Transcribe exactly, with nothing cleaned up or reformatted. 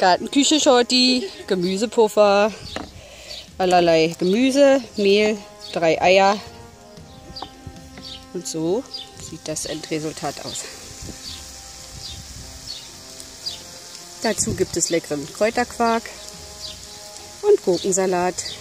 Gartenküche Shorty, Gemüsepuffer, allerlei Gemüse, Mehl, drei Eier. Und so sieht das Endresultat aus. Dazu gibt es leckeren Kräuterquark und Gurkensalat.